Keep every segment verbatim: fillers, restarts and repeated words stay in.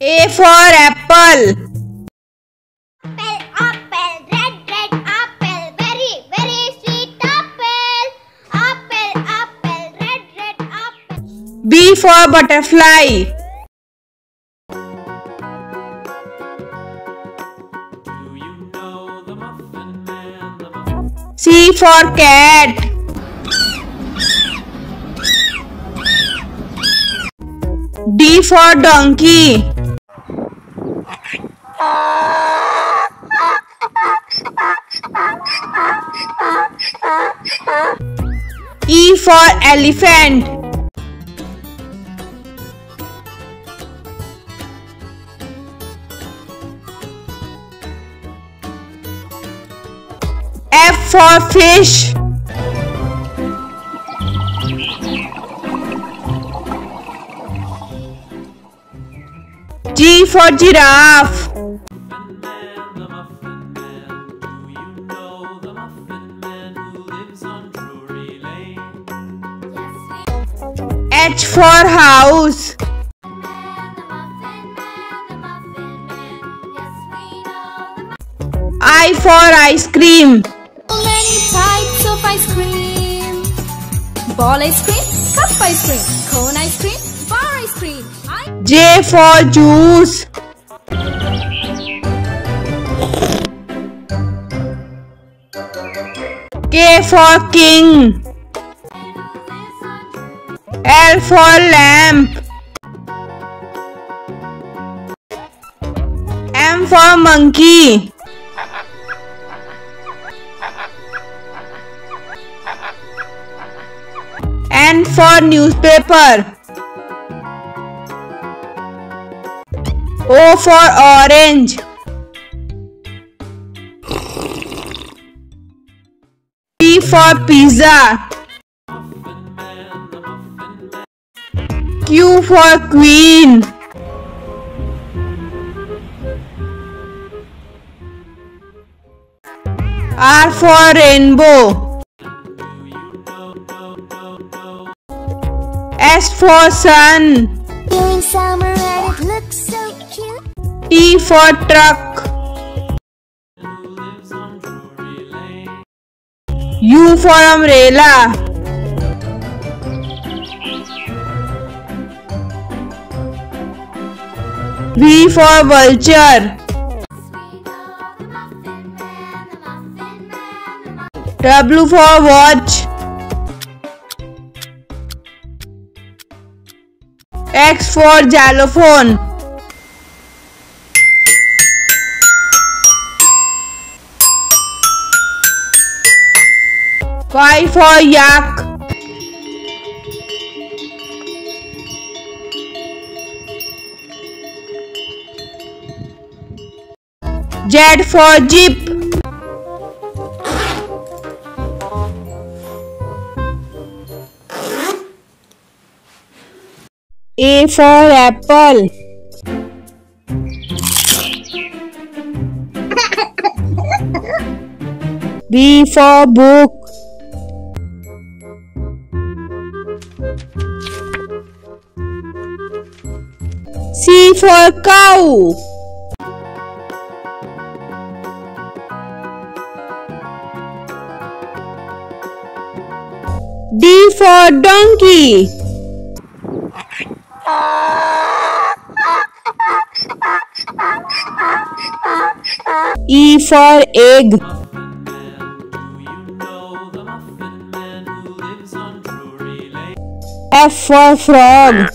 A for apple. B for butterfly. Do you know the Muffin Man, the Muffin Man? C for cat. D for donkey. E for elephant. F for fish. G for giraffe. H for house. I for ice cream. Types of ice cream: ball ice cream, cup ice cream, cone ice cream, bar ice cream. I J for juice. K for king. L for lamp. M for monkey. N for newspaper. O for orange. P for pizza. Q for queen. R for rainbow. S for sun. During summer and it looks so cute. T for truck. U for umbrella. V for vulture. W for watch. X for xylophone. Y for yak. Z for jeep. A for apple. B for book. C for cow. D for donkey. E for egg. F for frog.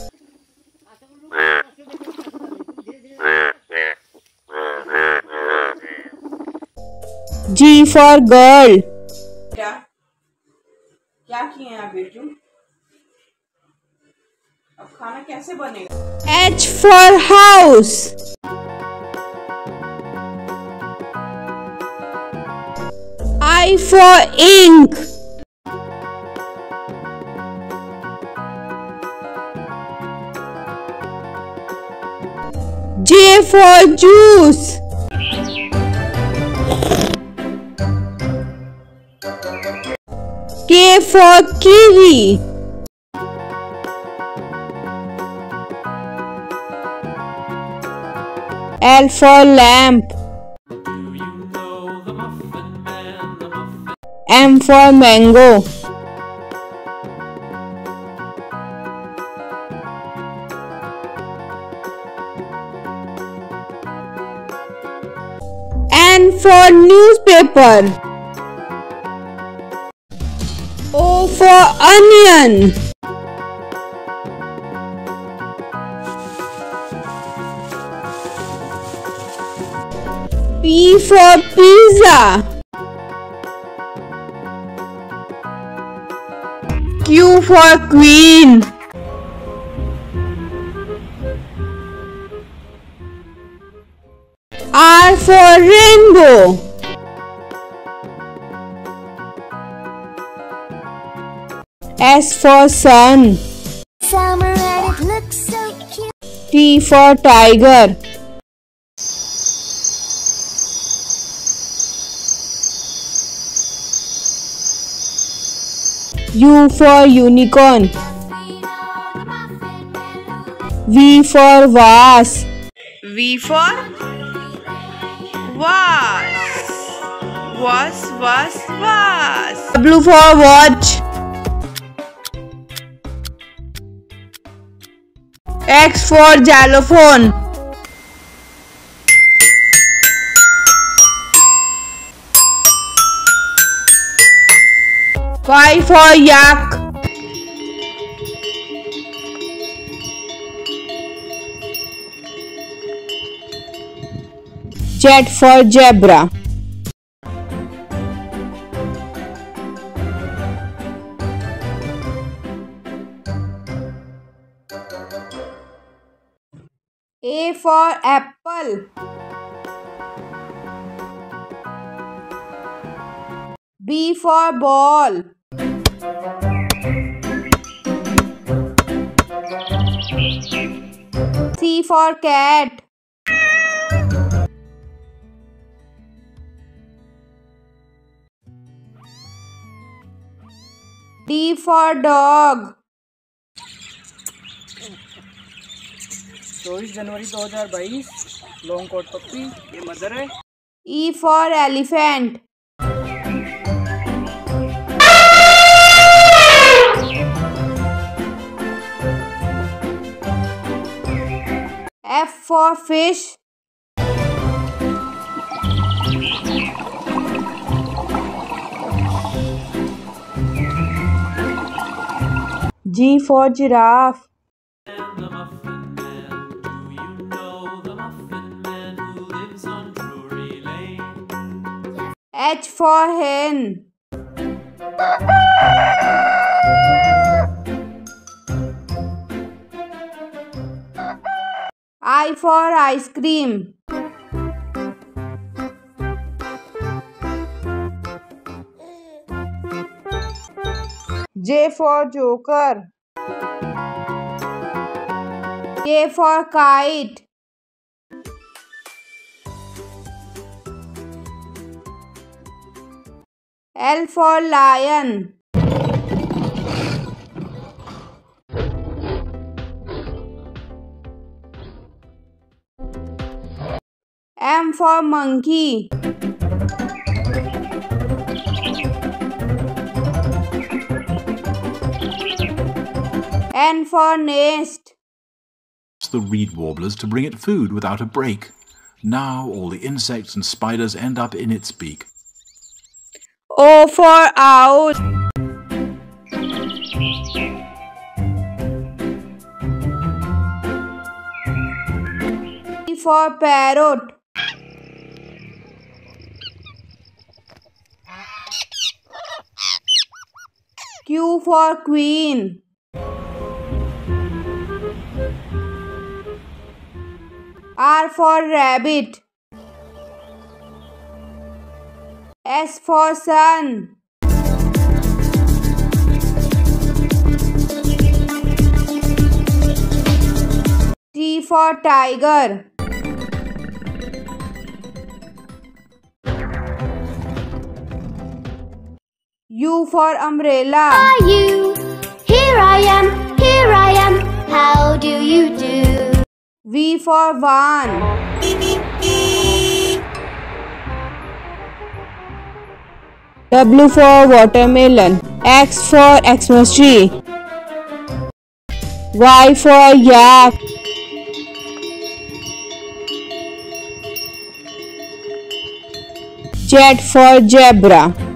G for girl. क्या क्या किए आप बेटू? अब खाना कैसे बनेगा? H for house. I for ink. J for juice. K for kiwi. L for lamp. Do you know the Muffin Man, the Muffin? M for mango. N for newspaper. O for onion. P for pizza. Q for queen. R for rainbow. S for sun. Summer and it looks so cute. T for tiger. U for unicorn. V for vase. V for vase. Vase, vase, vase. W for watch. X for xylophone. Y for yak. Z for zebra. A for apple. B for ball. C for cat. D for dog. चौबीस जनवरी दो हज़ार बाईस long coat puppy ये mother है. E for elephant. F for fish. G for giraffe. H for hen. I for ice cream. J for joker. K for kite. L for lion. M for monkey. N for nest. The reed warblers to bring it food without a break. Now all the insects and spiders end up in its beak. O for owl. P for parrot. Q for queen. R for rabbit. S for sun. T for tiger. U for umbrella. Are you? Here I am, here I am. How do you do? V for one. W for watermelon. X for Xmas tree. Y for yak. Z for zebra.